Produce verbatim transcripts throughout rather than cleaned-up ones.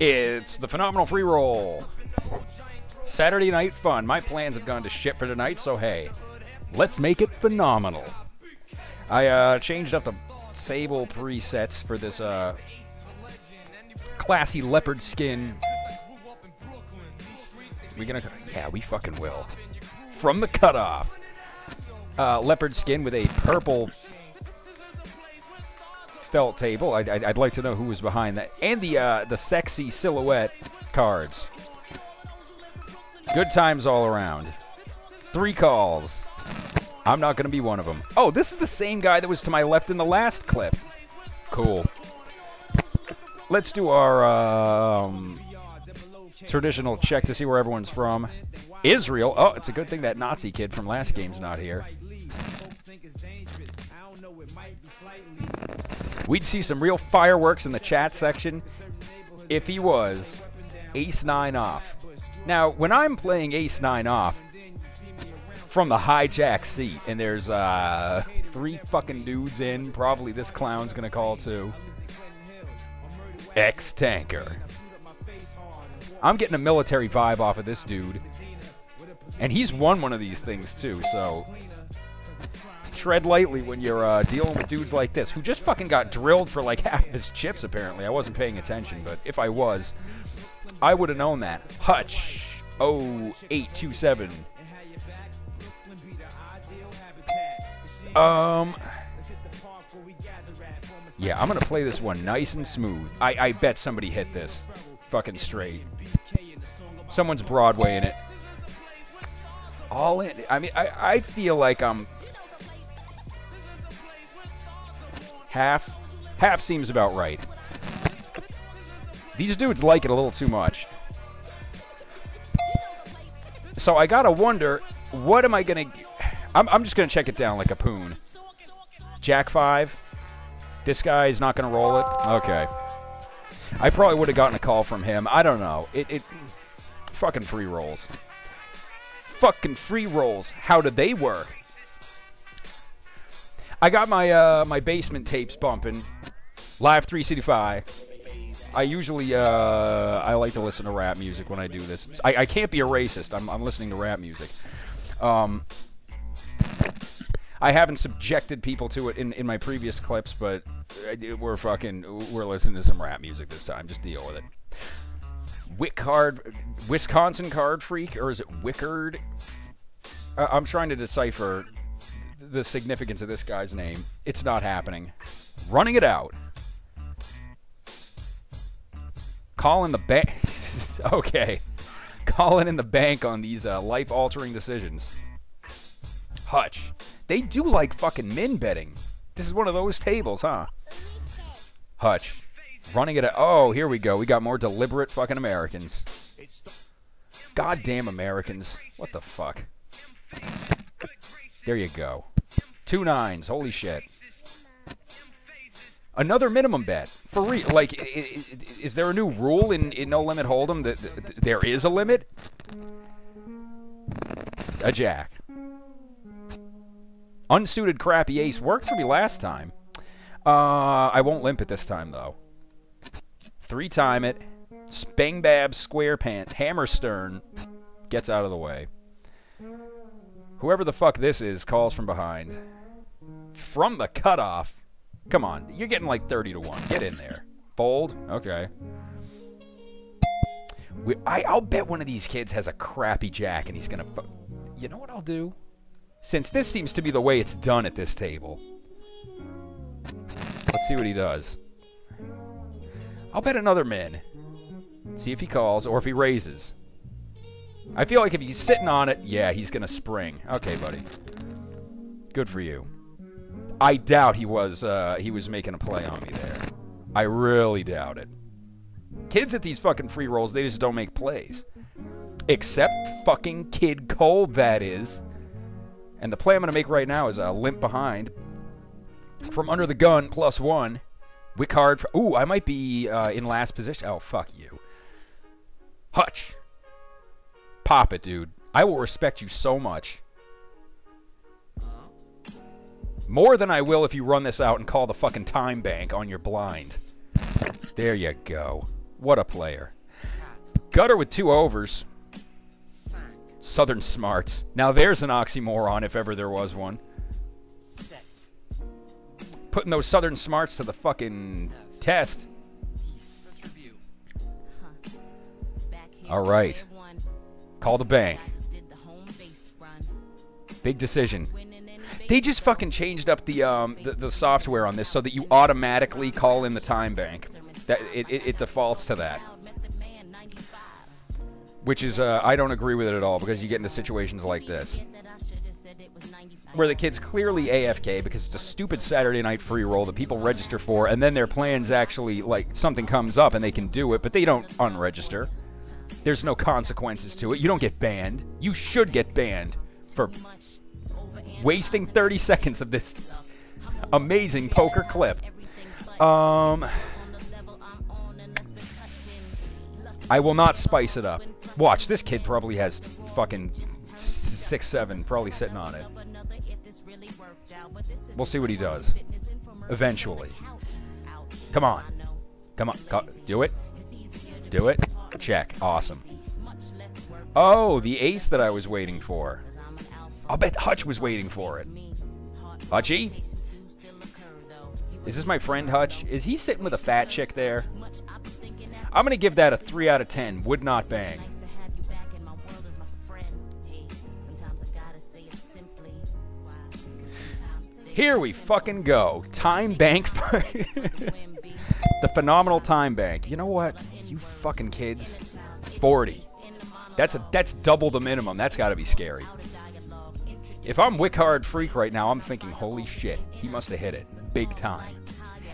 It's the Phenomenal Free Roll. Saturday night fun. My plans have gone to shit for tonight, so hey, let's make it phenomenal. I uh, changed up the Sable presets for this uh, classy leopard skin. We gonna? Yeah, we fucking will. From the cutoff, uh, leopard skin with a purple felt table. I'd, I'd, I'd like to know who was behind that, and the uh, the sexy silhouette cards. Good times all around. Three calls. I'm not going to be one of them. Oh, this is the same guy that was to my left in the last clip. Cool. Let's do our um, traditional check to see where everyone's from. Israel. Oh, it's a good thing that Nazi kid from last game's not here. We'd see some real fireworks in the chat section if he was ace nine off. Now, when I'm playing ace nine off from the hijack seat, and there's uh, three fucking dudes in, probably this clown's gonna call too. Ex-tanker. I'm getting a military vibe off of this dude. And he's won one of these things too, so tread lightly when you're uh, dealing with dudes like this, who just fucking got drilled for like half his chips apparently. I wasn't paying attention, but if I was, I would have known that. Hutch oh eight two seven. Um, yeah, I'm going to play this one nice and smooth. I, I bet somebody hit this fucking straight. Someone's Broadway in it. All in. I mean, I, I feel like I'm... Half. Half seems about right. These dudes like it a little too much. So I got to wonder, what am I going to... I'm, I'm just going to check it down like a poon. Jack five. This guy's not going to roll it. Okay. I probably would have gotten a call from him. I don't know. It, it fucking free rolls. Fucking free rolls. How do they work? I got my uh, my basement tapes bumping. Live three sixty-five. I usually uh, I like to listen to rap music when I do this. I, I can't be a racist. I'm, I'm listening to rap music. Um... I haven't subjected people to it in, in my previous clips, but we're fucking, we're listening to some rap music this time. Just deal with it. Wick card, Wisconsin card freak, or is it Wickard? Uh, I'm trying to decipher the significance of this guy's name. It's not happening. Running it out. Calling the bank. Okay. Calling in the bank on these uh, life-altering decisions. Hutch. They do like fucking min betting. This is one of those tables, huh? Hutch. Running it at... Oh, here we go. We got more deliberate fucking Americans. Goddamn Americans. What the fuck? There you go. Two nines. Holy shit. Another minimum bet. For real. Like, is there a new rule in, in No Limit Hold'em that there is a limit? A jack. Unsuited crappy ace worked for me last time. Uh, I won't limp it this time, though. Three-time it. Spangbab square pants. Hammer stern. Gets out of the way. Whoever the fuck this is calls from behind. From the cutoff. Come on. You're getting like thirty to one. Get in there. Fold. Okay. We, I, I'll bet one of these kids has a crappy jack and he's going to... You know what I'll do? Since this seems to be the way it's done at this table. Let's see what he does. I'll bet another min. See if he calls or if he raises. I feel like if he's sitting on it, yeah, he's going to spring. Okay, buddy. Good for you. I doubt he was uh, he was making a play on me there. I really doubt it. Kids at these fucking free rolls, they just don't make plays. Except fucking Kid Cole, that is. And the play I'm going to make right now is a uh, limp behind. From under the gun, plus one. Wick hard. For, ooh, I might be uh, in last position. Oh, fuck you. Hutch. Pop it, dude. I will respect you so much. More than I will if you run this out and call the fucking time bank on your blind. There you go. What a player. Gutter with two overs. Southern smarts. Now there's an oxymoron if ever there was one. Putting those Southern smarts to the fucking test. All right. Call the bank. Big decision. They just fucking changed up the, um, the the software on this so that you automatically call in the time bank. That it, it, it defaults to that. Which is, uh, I don't agree with it at all, because you get into situations like this, where the kid's clearly A F K because it's a stupid Saturday night free roll that people register for, and then their plans actually, like, something comes up and they can do it, but they don't unregister. There's no consequences to it. You don't get banned. You should get banned for wasting thirty seconds of this amazing poker clip. Um, I will not spice it up. Watch, this kid probably has fucking six, seven, probably sitting on it. We'll see what he does. Eventually. Come on. Come on. Do it. Do it. Check. Awesome. Oh, the ace that I was waiting for. I'll bet Hutch was waiting for it. Hutchie? Is this my friend Hutch? Is he sitting with a fat chick there? I'm going to give that a three out of ten. Would not bang. Here we fucking go. Time bank. The phenomenal time bank. You know what? You fucking kids. It's forty. That's, a, that's double the minimum. That's got to be scary. If I'm Wickard Freak right now, I'm thinking, holy shit, he must have hit it. Big time.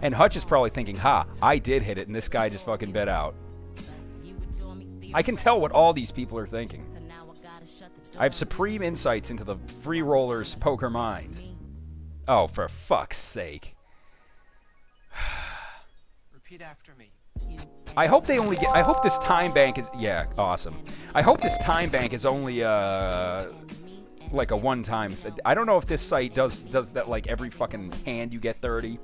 And Hutch is probably thinking, ha, I did hit it, and this guy just fucking bet out. I can tell what all these people are thinking. I have supreme insights into the free roller's poker mind. Oh, for fuck's sake. Repeat after me. I hope they only get, I hope this time bank is, yeah, awesome. I hope this time bank is only, uh... like a one-time. I don't know if this site does does that, like every fucking hand you get thirty.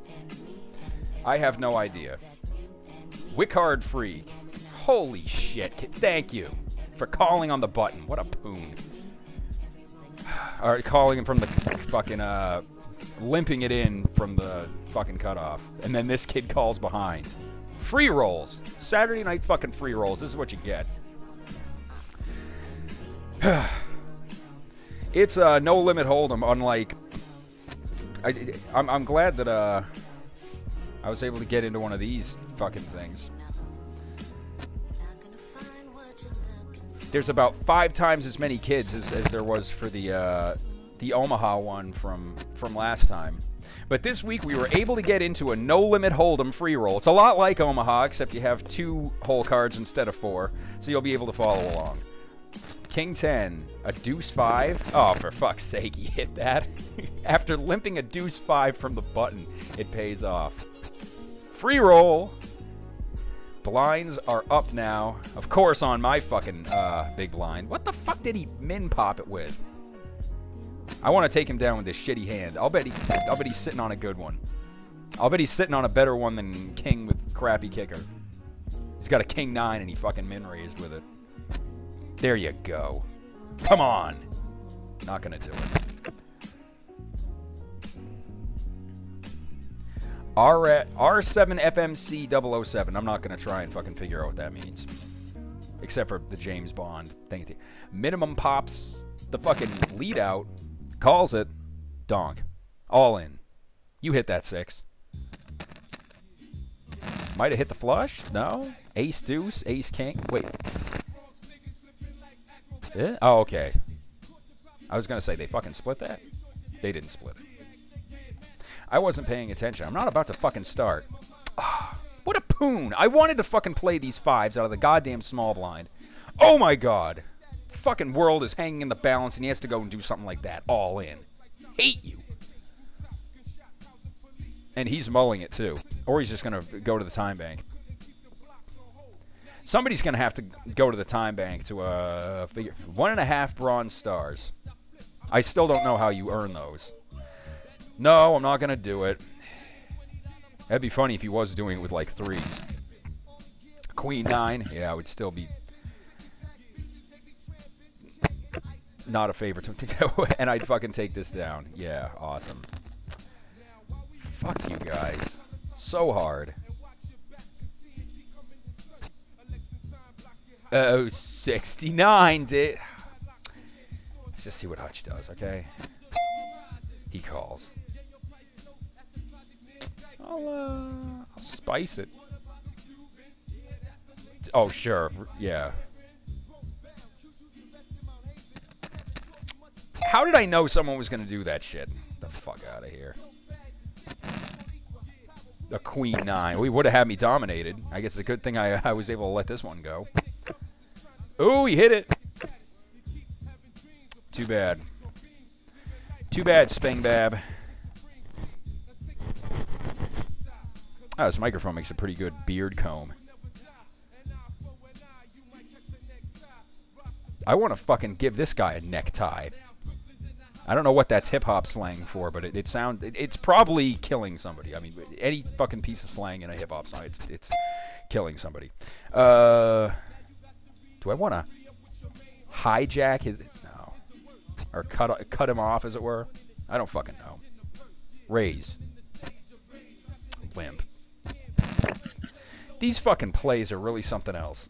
I have no idea. Wickard Freak. Holy shit. Thank you for calling on the button. What a poon. All right, calling him from the fucking uh limping it in from the fucking cutoff. And then this kid calls behind. Free rolls. Saturday night fucking free rolls. This is what you get. It's uh, no limit hold'em. Unlike, I, I'm, I'm glad that uh, I was able to get into one of these fucking things. There's about five times as many kids as, as there was for the uh, the Omaha one from from last time, but this week we were able to get into a no limit hold'em free roll. It's a lot like Omaha, except you have two hole cards instead of four, so you'll be able to follow along. King ten, a deuce five. Oh, for fuck's sake, he hit that. After limping a deuce five from the button, it pays off. Free roll. Blinds are up now. Of course, on my fucking uh, big blind. What the fuck did he min pop it with? I want to take him down with this shitty hand. I'll bet he, I'll bet he's sitting on a good one. I'll bet he's sitting on a better one than king with crappy kicker. He's got a king nine and he fucking min raised with it. There you go. Come on. Not gonna do it. R seven F M C double oh seven. I'm not gonna try and fucking figure out what that means. Except for the James Bond thing. Minimum pops the fucking lead out. Calls it. Donk. All in. You hit that six. Might have hit the flush. No. Ace deuce. Ace king. Wait. Yeah? Oh, okay. I was going to say, they fucking split that? They didn't split it. I wasn't paying attention. I'm not about to fucking start. Oh, what a poon. I wanted to fucking play these fives out of the goddamn small blind. Oh, my God. The fucking world is hanging in the balance, and he has to go and do something like that. All in. Hate you. And he's mulling it, too. Or he's just going to go to the time bank. Somebody's going to have to go to the time bank to uh, figure... One and a half bronze stars. I still don't know how you earn those. No, I'm not going to do it. That'd be funny if he was doing it with, like, threes. queen nine, yeah, I would still be not a favorite to go, and I'd fucking take this down. Yeah, awesome. Fuck you guys. So hard. Oh, sixty-nine, dude. Let's just see what Hutch does, okay? He calls. I'll, uh, I'll spice it. Oh, sure. Yeah. How did I know someone was going to do that shit? The fuck out of here. A queen nine. We would have had me dominated. I guess it's a good thing I, I was able to let this one go. Ooh, he hit it. Too bad. Too bad, Spangbab. Oh, this microphone makes a pretty good beard comb. I want to fucking give this guy a necktie. I don't know what that's hip-hop slang for, but it, it sounds... It, it's probably killing somebody. I mean, any fucking piece of slang in a hip-hop song, it's, it's killing somebody. Uh, do I want to hijack his... No. Or cut, cut him off, as it were? I don't fucking know. Raise. Limp. These fucking plays are really something else.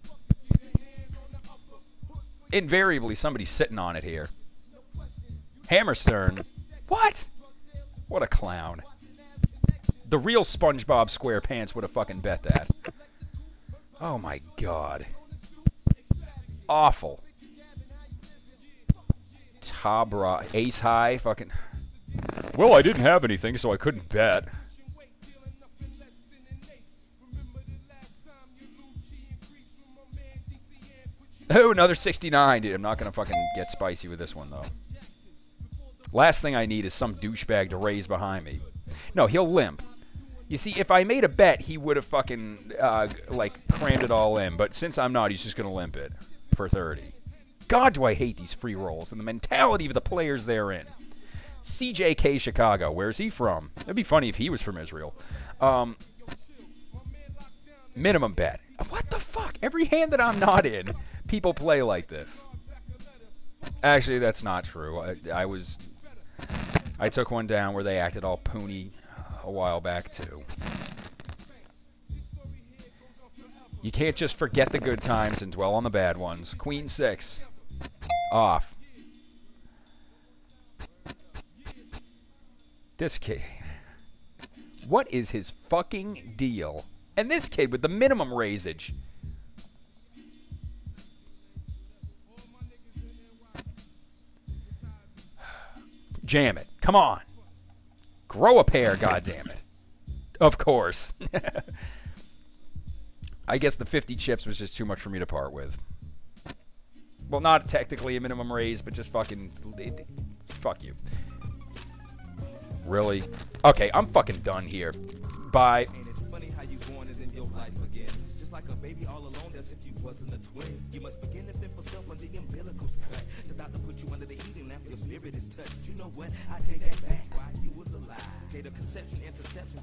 Invariably, somebody's sitting on it here. Hammerstern. What? What a clown. The real SpongeBob SquarePants would have fucking bet that. Oh my god. Awful. Tabra. Ace high. Fucking. Well, I didn't have anything, so I couldn't bet. Oh, another sixty-nine, dude. I'm not going to fucking get spicy with this one, though. Last thing I need is some douchebag to raise behind me. No, he'll limp. You see, if I made a bet, he would have fucking, uh, like, crammed it all in. But since I'm not, he's just going to limp it for thirty. God, do I hate these free rolls and the mentality of the players therein. C J K Chicago. Where's he from? It'd be funny if he was from Israel. Um, minimum bet. What the fuck? Every hand that I'm not in... People play like this. Actually, that's not true. I, I was... I took one down where they acted all poony a while back, too. You can't just forget the good times and dwell on the bad ones. Queen six. Off. This kid... What is his fucking deal? And this kid with the minimum raisage... Jam it. Come on. Grow a pair, goddammit. Of course. I guess the fifty chips was just too much for me to part with. Well, not technically a minimum raise, but just fucking... Fuck you. Really? Okay, I'm fucking done here. Bye. Like a baby all alone, as if you wasn't a twin. You must begin to fend for self on the umbilicals cut. It's about to put you under the heating lamp. Your spirit is touched. You know what? I take that back. Why you was alive. Data conception, interception.